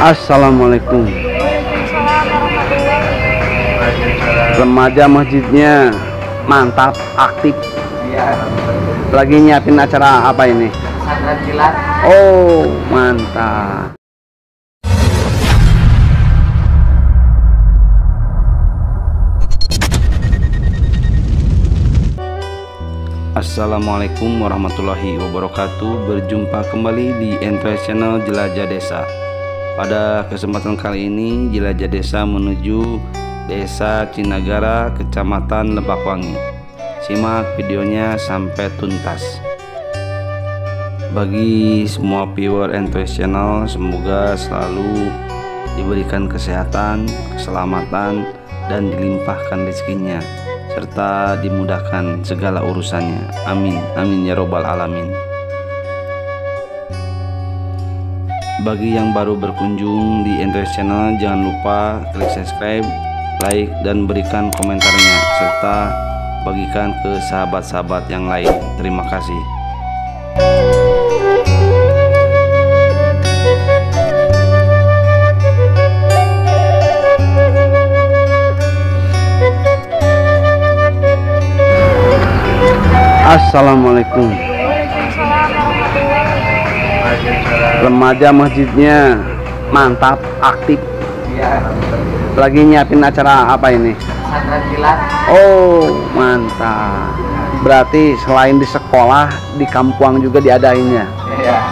Assalamualaikum. Remaja masjidnya mantap, aktif. Lagi nyiapin acara apa ini? Oh, mantap. Assalamualaikum warahmatullahi wabarakatuh. Berjumpa kembali di Entoes Channel Jelajah Desa. Pada kesempatan kali ini jelajah desa menuju Desa Cinagara, Kecamatan Lebakwangi. Simak videonya sampai tuntas. Bagi semua viewer Entoes Channel, semoga selalu diberikan kesehatan, keselamatan, dan dilimpahkan rezekinya, serta dimudahkan segala urusannya. Amin amin ya robbal alamin. Bagi yang baru berkunjung di Entoes Channel, jangan lupa klik subscribe, like, dan berikan komentarnya, serta bagikan ke sahabat-sahabat yang lain. Terima kasih. Assalamualaikum. Remaja masjidnya mantap, aktif. Lagi nyiapin acara apa ini? Oh, mantap. Berarti selain di sekolah, di kampung juga diadainnya.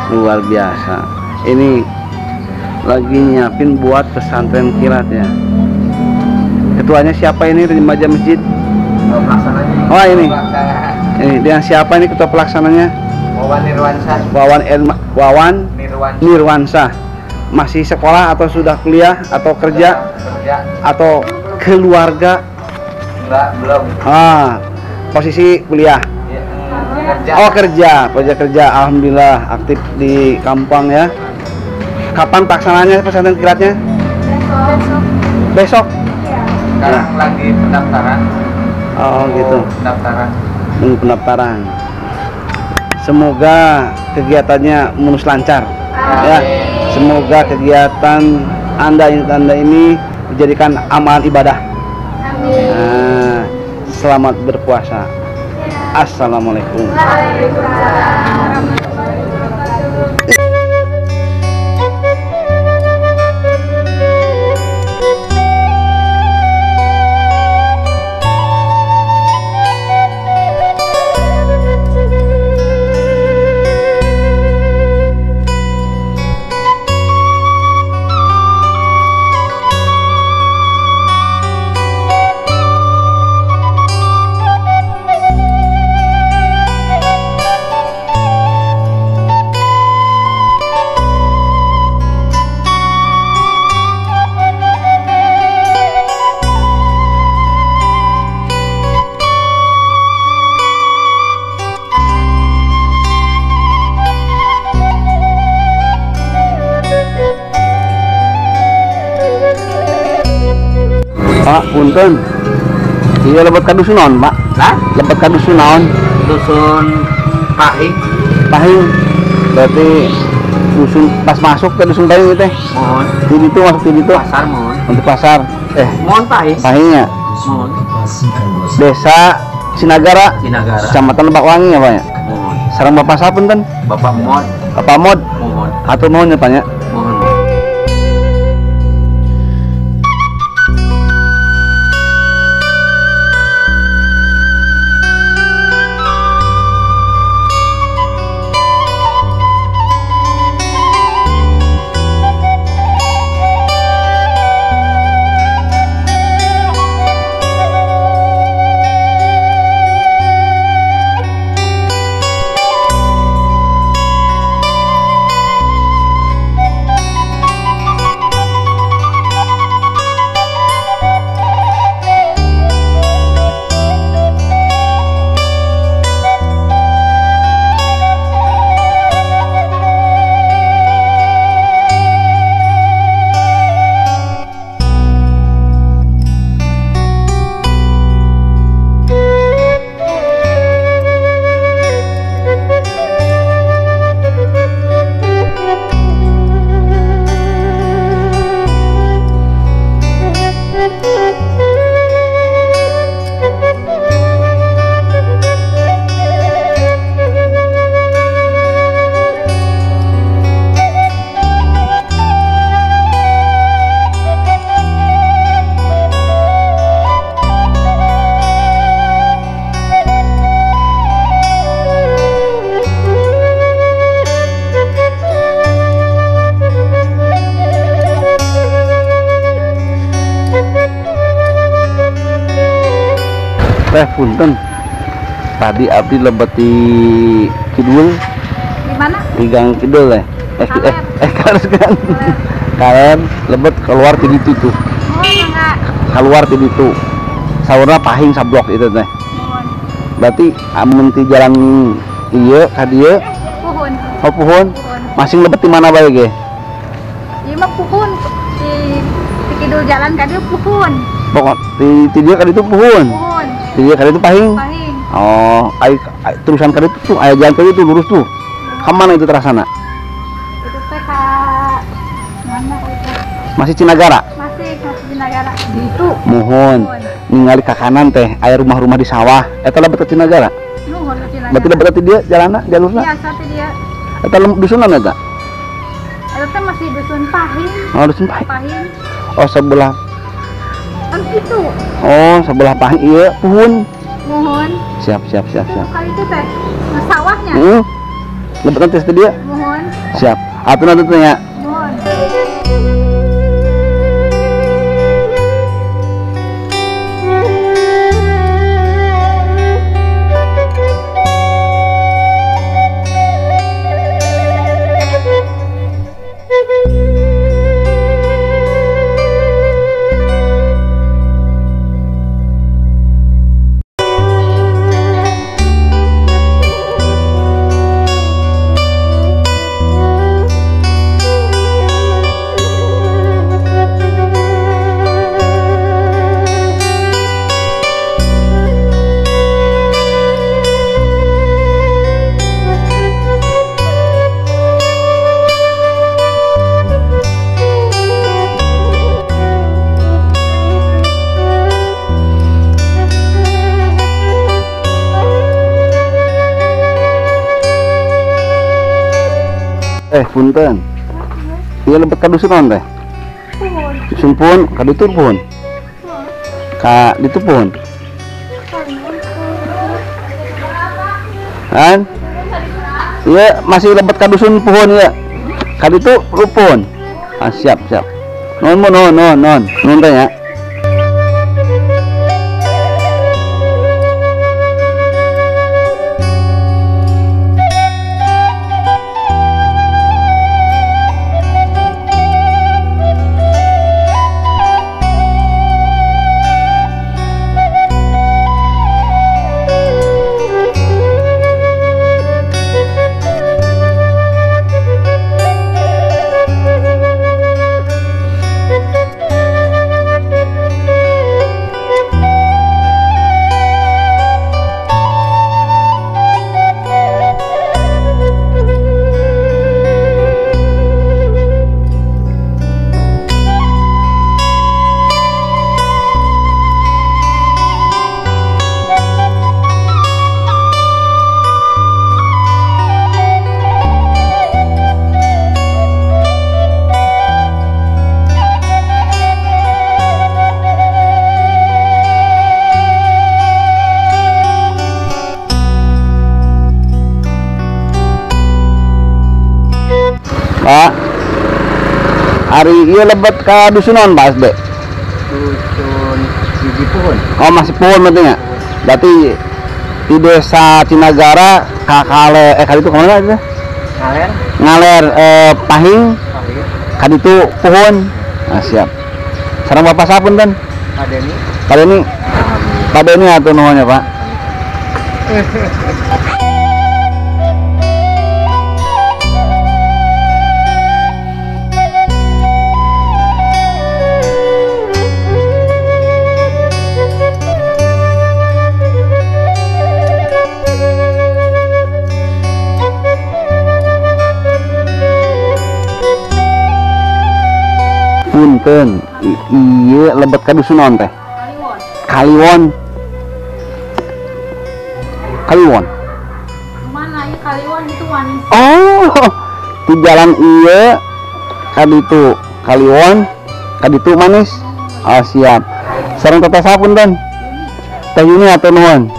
Luar biasa. Ini lagi nyiapin buat pesantren kilat ya. Ketuanya siapa ini remaja masjid? Oh, ini. Ini dengan siapa ini ketua pelaksananya? Wawan Nirwansyah. Wawan Nirwansyah. Masih sekolah atau sudah kuliah atau kerja? Kerja. Atau keluarga? Enggak, belum. Ah, posisi kuliah. Ya, kerja. Oh, kerja. Alhamdulillah aktif di kampung ya. Kapan pelaksananya pesantren kilatnya? Besok. Ya. Sekarang ya. Lagi pendaftaran. Oh, gitu. Pendaftaran. Pendaftaran. Semoga kegiatannya mulus lancar. Amin. Ya. Semoga kegiatan anda ini dijadikan amalan ibadah. Amin. Nah, selamat berpuasa. Ya. Assalamualaikum. Pak, punten. Iya, lebet ka dusun naon, Pak? Hah? Lebet ka dusun naon? Dusun Pahing. Pahing. Berarti dusun pas masuk ke dusun Pahing teh. Mohon. Di ditu masuk di ditu. Pasar, mohon. Untuk pasar. Mohon Pahing. Pahing ya? Mohon. Desa Cinagara. Cinagara. Kecamatan Lebakwangi ya, Pak ya? Mohon. Sareng Bapak sapunten? Bapak Mod. Bapak Mod. Mohon. Hatur nuhun ya, Pak ya. teh punten. Tadi abdi lebeti kidul. Di mana? Di gang kidul ya. Kan. Kalian lebet keluar ti ditu tuh. Keluar ti ditu. Saurna Pahing sablok itu teh. Berarti amun ti jalan ieu ka dieu Puhun. Oh, Puhun. Masing lebet di mana bae ge? Ieu mah Puhun. Di kidul jalan ka dieu Puhun. Pokok di dia kali itu Puhun. Puhun. Di dia kali itu Pahing. Pahing. Oh, ay, terusan kali itu tuh aya jalan kali itu lurus tuh. Ke mana itu terasana? Itu TK mana itu? Masih Cinagara? Masih Cinagara. Itu Mohon. Ningali ke kanan teh aya rumah-rumah di sawah. Eta lebet ke Cinagara. Nuhun ke Cinagara. Berarti lebet ke dia jalanna jalurna? Iya, sate dia. Eta dusunan eta? Eta teh masih dusun Pahing. Oh, dusun Pahing. Oh, sebelah itu. Oh, sebelah Pahing iya Puhun. Mohon. Siap. Kali itu teh sawahnya. Heeh. Lebetan tes dia. Mohon. Siap. Atun atuh tanya. Mohon. Punten. Ieu lebet ka dusun naon teh? Puhun. Dusun Puhun, ka ditu Puhun. Ka ditu Puhun. Kan? Ieu masih lebet ka dusun Puhun ieu. Ka ditu Puhun. Ah, siap. Non. Nun teh nya. Pak, hari ini lebet ke dusunan Pak SD? Dusun Gigi Puhun. Oh, masih Puhun berarti ya? Berarti di Desa Cinagara kali itu kemana itu? Ngaler Pahing. Kali itu Puhun. Nah, siap. Sareng bapak sapun ten? Pak Deni atuh nuhunnya Pak. Punten, iya lebet ka dusun naon teh? Kaliwon. Mana ieu Kaliwon itu Manis. Oh, di jalan iya kaditu Kaliwon, kaditu Manis. Oh, siap. Sareng teteh sapunten. Teh Yuni atuh nuhun.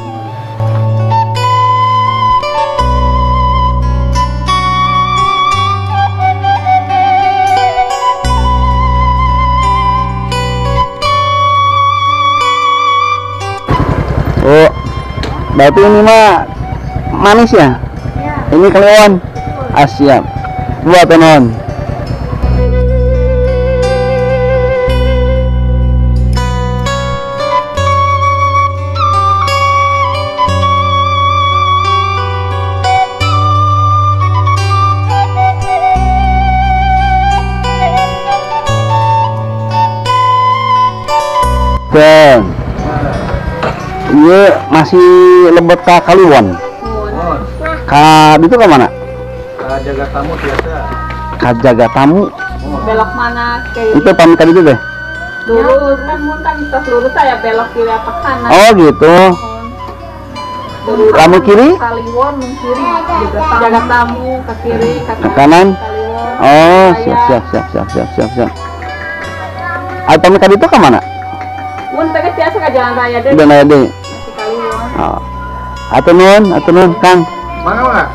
Oh, berarti ini mah Manis ya? Ya. Ini Kaliwon. Asyap. Dua tenon. Dan iya masih lebet ke Kaliwon. Ka itu ke mana? Ka jaga tamu biasa. Ka jaga tamu. Belok mana? Itu pamit tadi itu deh. Dulu kan kita lurus saya belok kiri apa kanan. Oh gitu. Kamu kiri? Kaliwon kiri. Jaga tamu ke kiri, ke kanan. Oh siap. Atau tadi itu ke mana? Unteknya biasa ke jalan raya deh. Jalan raya deh. Oh. Atunun, Kang. Mana Pak?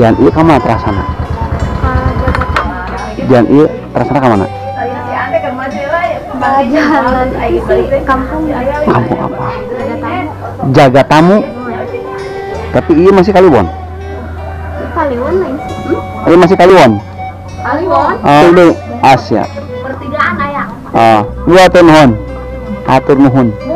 Jangan iya kamu terasana. Jangan iya terasana ke mana? Jalan kampung. Kampung apa? Jaga tamu. Tapi iya masih Kaliwon. Kaliwon masih. Iya masih Kaliwon. Kaliwon. Ini Asia. Pertigaan ayah. Dua tenhon. Atur nuhun.